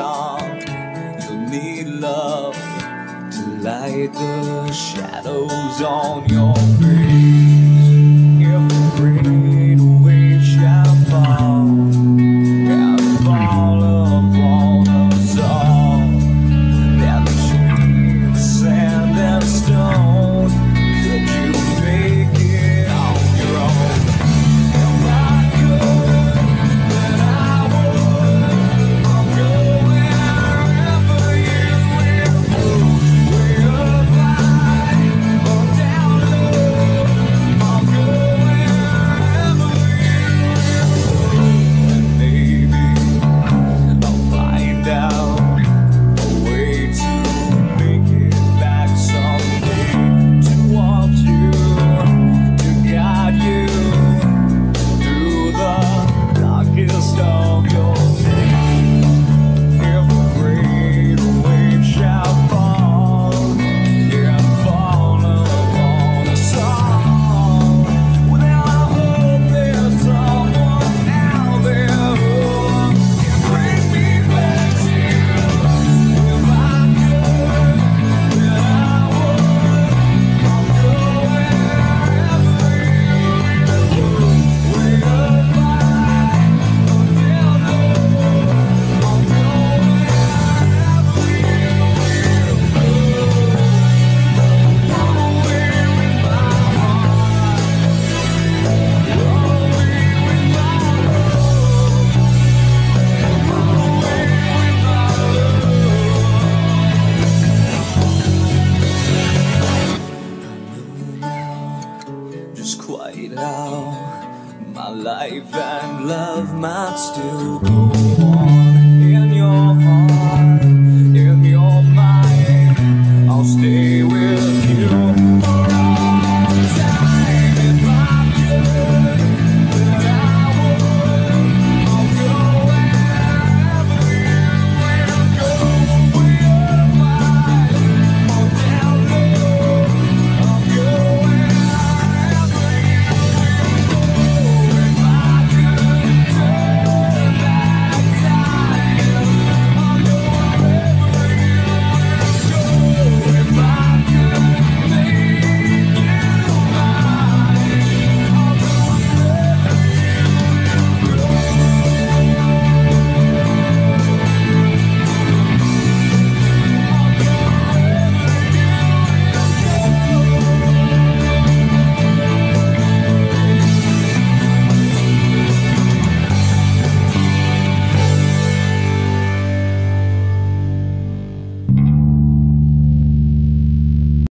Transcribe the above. young, you'll need love to light the shadows on your face. Every great wave shall fall and fall upon us all. That between sand and stone, could you make it on your own? If I could, then I would. I'll go wherever you will go. We're up high or down low. I'll go wherever you will go. And maybe I'll find out a way to make it back someday. To walk you, to guide you through the darkest of your days. Every great wave shall fall and fall upon us all. Well, I hope there's someone out there who can bring me back to you. If I could, then I would. I'll go wherever you will go. We're up high or down low. I'll go wherever you will go. Just quite how my life and love might still go on.